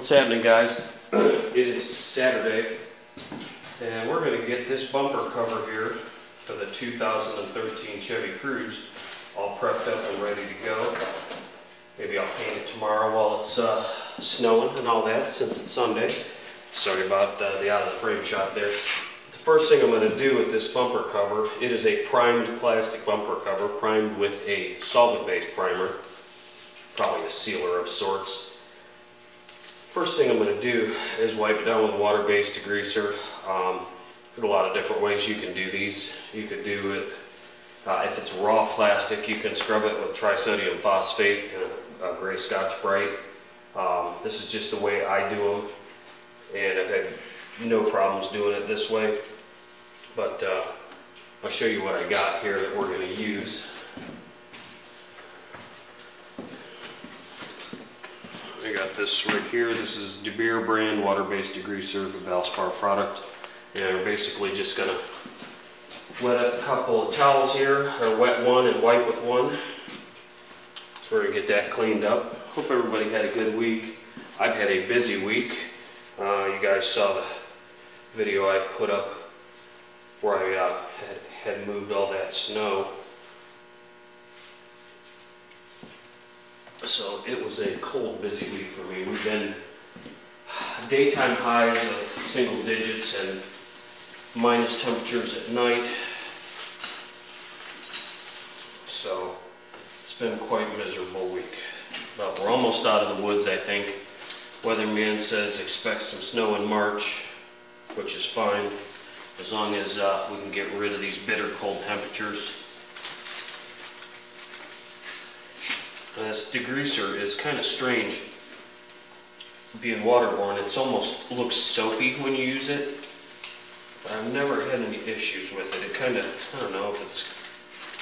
What's happening, guys? It is Saturday, and we're going to get this bumper cover here for the 2013 Chevy Cruze all prepped up and ready to go. Maybe I'll paint it tomorrow while it's snowing and all that, since it's Sunday. Sorry about the out-of-the-frame shot there. The first thing I'm going to do with this bumper cover, it is a primed plastic bumper cover, primed with a solvent-based primer, probably a sealer of sorts. First thing I'm going to do is wipe it down with a water-based degreaser. There's a lot of different ways you can do these. You could do it, if it's raw plastic, you can scrub it with trisodium phosphate and a gray Scotch Brite. This is just the way I do them, and I've had no problems doing it this way. But I'll show you what I got here that we're going to use. I got this right here. This is De Beer brand water-based degreaser, the Valspar product. And we're basically just gonna wet a couple of towels here, or wet one and wipe with one. So we're gonna get that cleaned up. Hope everybody had a good week. I've had a busy week. You guys saw the video I put up where I had moved all that snow. So it was a cold, busy week for me. We've been daytime highs of single digits and minus temperatures at night. So it's been quite a miserable week. But we're almost out of the woods, I think. Weatherman says expect some snow in March, which is fine, as long as we can get rid of these bitter cold temperatures. This degreaser is kind of strange, being waterborne. It almost looks soapy when you use it. I've never had any issues with it. It kind of, I don't know if it's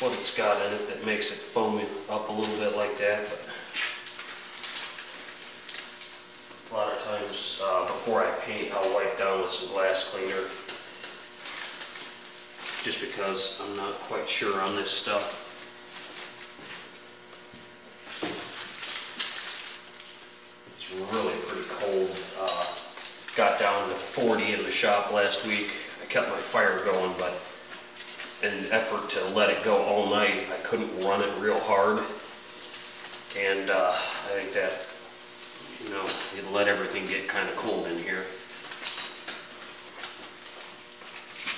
what it's got in it that makes it foam up a little bit like that. But a lot of times before I paint, I'll wipe down with some glass cleaner, just because I'm not quite sure on this stuff. Really pretty cold. Got down to 40 in the shop last week. I kept my fire going, but in an effort to let it go all night, I couldn't run it real hard. And I think that, you know, it let everything get kind of cold in here.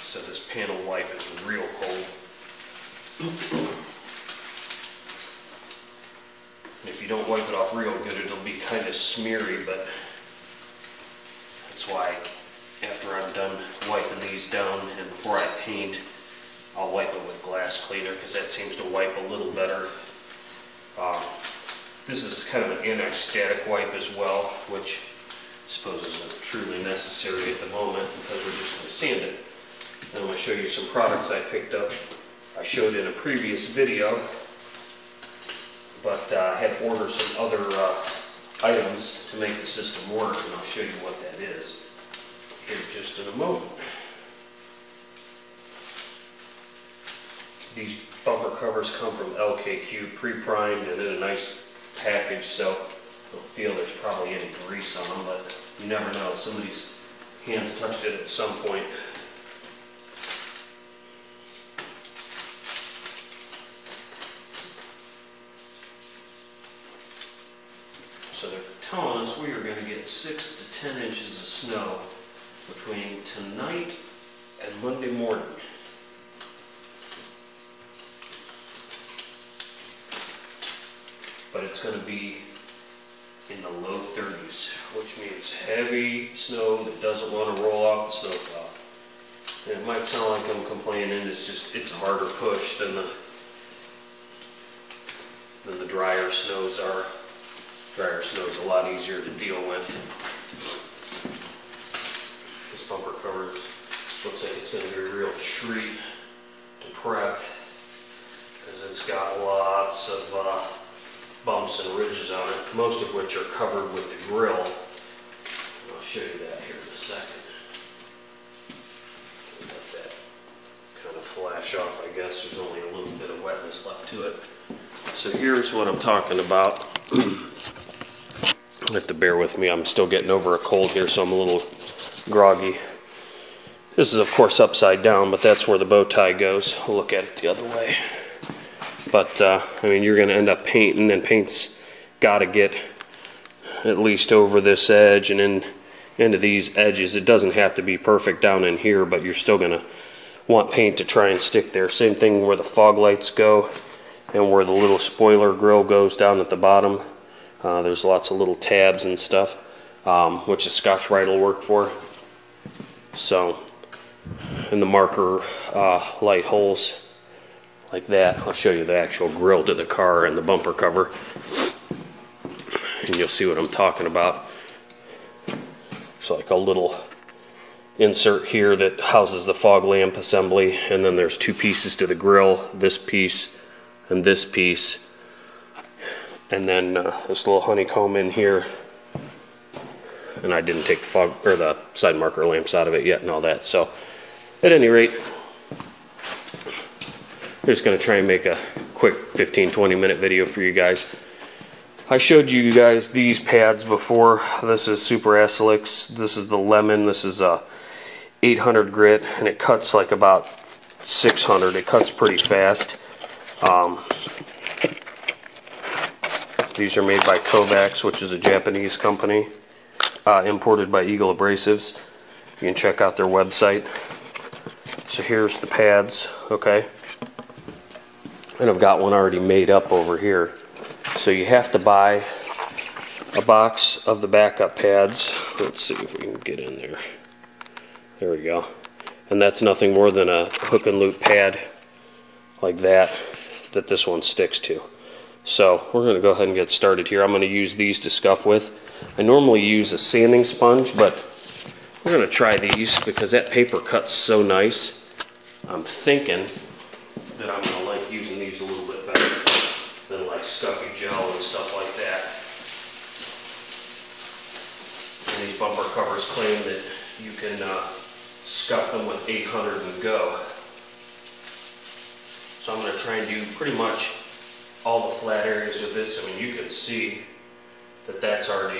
So this panel wipe is real cold. If you don't wipe it off real good, it'll be kind of smeary, but that's why after I'm done wiping these down and before I paint, I'll wipe it with glass cleaner, because that seems to wipe a little better. This is kind of an anti-static wipe as well, which I suppose isn't truly necessary at the moment because we're just going to sand it. And I'm going to show you some products I picked up. I showed in a previous video, but I had ordered some other items to make the system work, and I'll show you what that is here just in a moment. These bumper covers come from LKQ, pre-primed and in a nice package, so I don't feel there's probably any grease on them, but you never know. Somebody's hands touched it at some point. So they're telling us we are going to get 6 to 10 inches of snow between tonight and Monday morning. But it's going to be in the low 30s, which means heavy snow that doesn't want to roll off the snowplow. And it might sound like I'm complaining, it's just, it's a harder push than the drier snows are. Drier snow is a lot easier to deal with. This bumper cover looks like it's going to be a real treat to prep, because it's got lots of bumps and ridges on it, most of which are covered with the grill. I'll show you that here in a second. Let that kind of flash off, I guess. There's only a little bit of wetness left to it. So here's what I'm talking about. You'll have to bear with me. I'm still getting over a cold here, so I'm a little groggy. This is, of course, upside down, but that's where the bow tie goes. We'll look at it the other way. But, I mean, you're going to end up painting, and paint's got to get at least over this edge and into these edges. It doesn't have to be perfect down in here, but you're still going to want paint to try and stick there. Same thing where the fog lights go and where the little spoiler grill goes down at the bottom. There's lots of little tabs and stuff, which a Scotch Brite will work for. So, and the marker light holes like that. I'll show you the actual grill to the car and the bumper cover, and you'll see what I'm talking about. It's like a little insert here that houses the fog lamp assembly, and then there's two pieces to the grill, this piece and this piece, and then this little honeycomb in here. And I didn't take the fog or the side marker lamps out of it yet and all that. So at any rate, I'm just going to try and make a quick 15-20 minute video for you guys. I showed you guys these pads before. This is Super Assilex. This is the lemon. This is a 800 grit, and it cuts like about 600. It cuts pretty fast. These are made by Kovax, which is a Japanese company, imported by Eagle Abrasives. You can check out their website. So here's the pads, okay? And I've got one already made up over here. So you have to buy a box of the backup pads. Let's see if we can get in there. There we go. And that's nothing more than a hook and loop pad like that, that this one sticks to. So we're going to go ahead and get started here. I'm going to use these to scuff with. I normally use a sanding sponge, but we're going to try these because that paper cuts so nice. I'm thinking that I'm going to like using these a little bit better than like scuffy gel and stuff like that. And these bumper covers claim that you can scuff them with 800 and go. So I'm going to try and do pretty much all the flat areas with this. I mean, you can see that that's already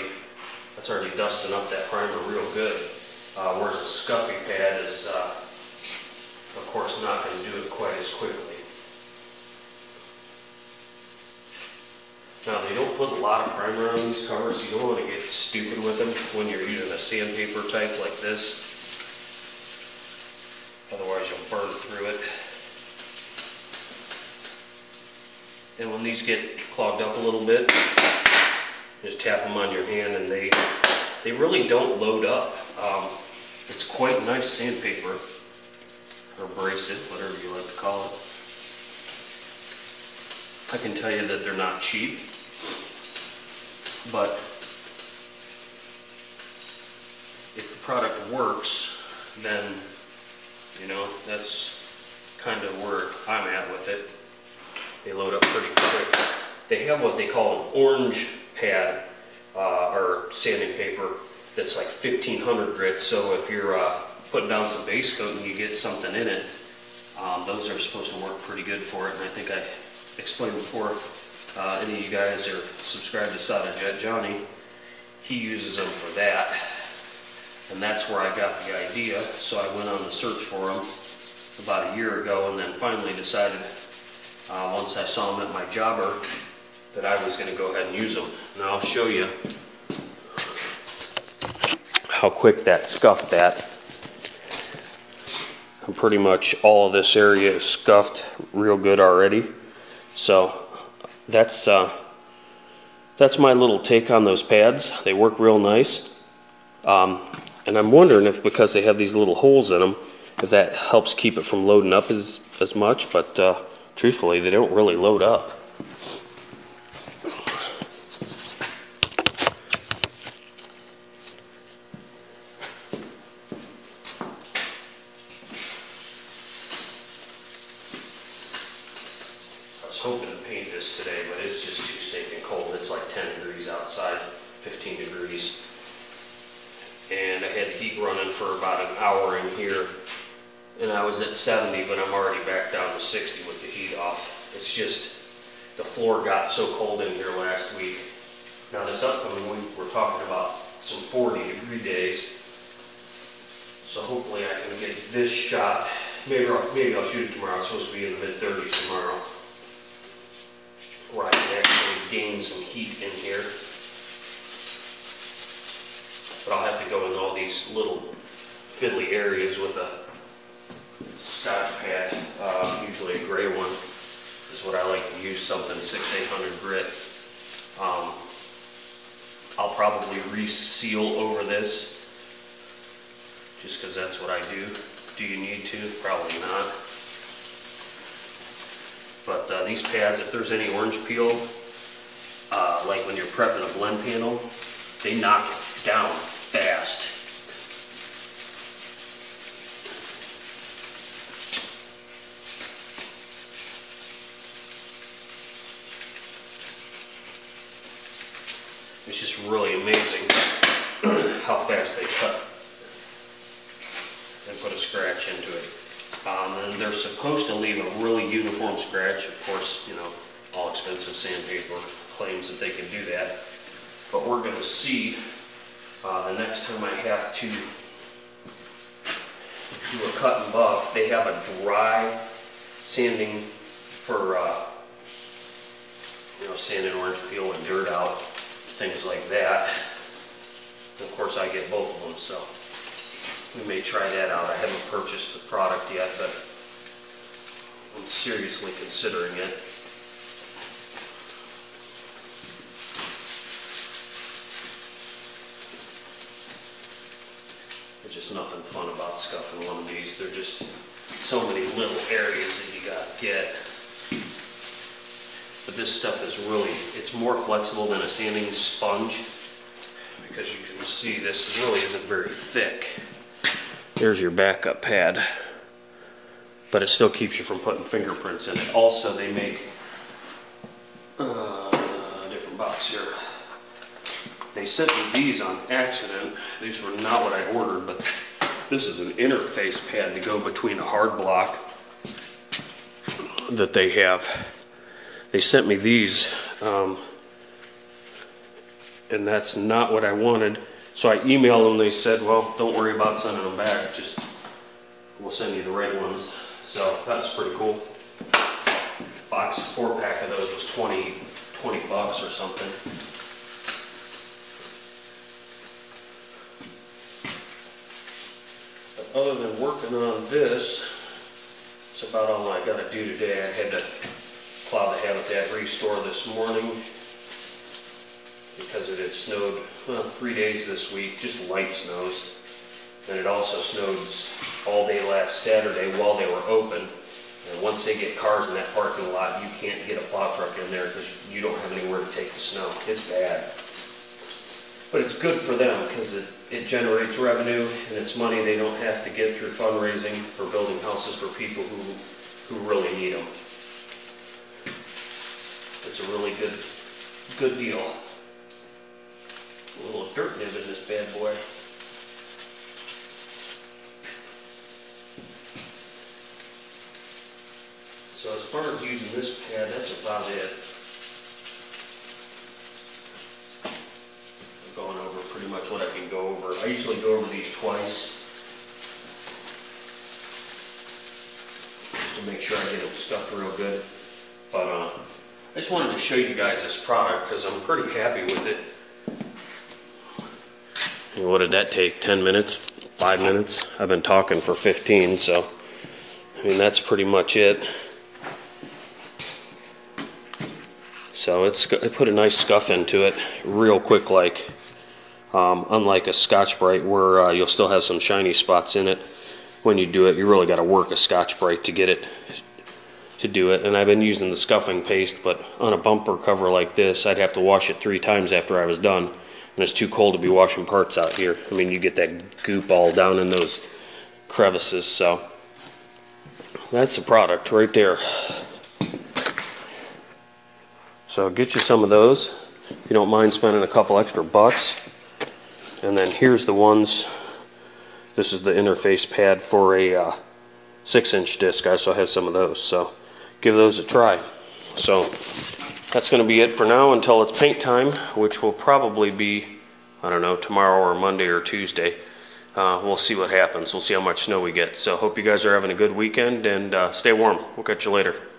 dusting up that primer real good. Whereas the scuffy pad is, of course, not going to do it quite as quickly. Now, they don't put a lot of primer on these covers, so you don't want to get stupid with them when you're using a sandpaper type like this. Otherwise, you'll burn through it. And when these get clogged up a little bit, just tap them on your hand, and they really don't load up. It's quite nice sandpaper, or abrasive, whatever you like to call it. I can tell you that they're not cheap, but if the product works, then, you know, that's kind of where I'm at with it. They load up pretty quick. They have what they call an orange pad or sanding paper that's like 1500 grit. So if you're putting down some base coat and you get something in it, those are supposed to work pretty good for it. And I think I explained before, any of you guys are subscribed to Sada Jet Johnny, he uses them for that. And that's where I got the idea. So I went on the search for them about a year ago, and then finally decided once I saw them at my jobber that I was going to go ahead and use them. And I'll show you how quick that scuffed that. And pretty much all of this area is scuffed real good already. So that's my little take on those pads. They work real nice. And I'm wondering if, because they have these little holes in them, if that helps keep it from loading up as much. But truthfully, they don't really load up. At 70, but I'm already back down to 60 with the heat off. It's just the floor got so cold in here last week. Now this this upcoming week, we're talking about some 40-degree days. So hopefully I can get this shot. Maybe I'll shoot it tomorrow. It's supposed to be in the mid-30s tomorrow. Where I can actually gain some heat in here. But I'll have to go in all these little fiddly areas with a Scotch pad, usually a gray one is what I like to use, something 6,800 grit. I'll probably reseal over this just because that's what I do. Do you need to? Probably not. But these pads, if there's any orange peel, like when you're prepping a blend panel, they knock it down fast. It's just really amazing how fast they cut and put a scratch into it. And they're supposed to leave a really uniform scratch. Of course, you know, all expensive sandpaper claims that they can do that. But we're going to see the next time I have to do a cut and buff. They have a dry sanding for, you know, sanding orange peel and dirt out. Things like that. Of course, I get both of them, so we may try that out. I haven't purchased the product yet, but I'm seriously considering it. There's just nothing fun about scuffing one of these. There's just so many little areas that you gotta get. But this stuff is really, it's more flexible than a sanding sponge, because you can see this really isn't very thick. There's your backup pad, but it still keeps you from putting fingerprints in it. Also, they make a different box here. They sent me these on accident. These were not what I ordered, but this is an interface pad to go between a hard block that they have. They sent me these, and that's not what I wanted. So I emailed them. They said, well, don't worry about sending them back. Just, we'll send you the right ones. So that's pretty cool. Box 4-pack of those was 20 bucks or something. But other than working on this, it's about all I got to do today. I had to plow the Habitat Restore this morning because it had snowed 3 days this week, just light snows. And it also snowed all day last Saturday while they were open. And once they get cars in that parking lot, you can't get a plow truck in there because you don't have anywhere to take the snow. It's bad. But it's good for them because it generates revenue, and it's money they don't have to get through fundraising for building houses for people who really need them. It's a really good deal. A little dirt nib in this bad boy. So as far as using this pad, that's about it. I've gone over pretty much what I can go over. I usually go over these twice, just to make sure I get them stuffed real good. But I just wanted to show you guys this product because I'm pretty happy with it. And what did that take? 10 minutes? 5 minutes? I've been talking for 15, so I mean that's pretty much it. So it put a nice scuff into it, real quick, like unlike a Scotch Brite where you'll still have some shiny spots in it when you do it. You really got to work a Scotch Brite to get it. And I've been using the scuffing paste, but on a bumper cover like this, I'd have to wash it 3 times after I was done, and it's too cold to be washing parts out here. I mean, you get that goop all down in those crevices, so that's the product right there. So get you some of those, if you don't mind spending a couple extra bucks. And then here's the ones, this is the interface pad for a 6-inch disc. I also have some of those, so give those a try. So that's going to be it for now until it's paint time, which will probably be, I don't know, tomorrow or Monday or Tuesday. We'll see what happens. We'll see how much snow we get. So hope you guys are having a good weekend, and stay warm. We'll catch you later.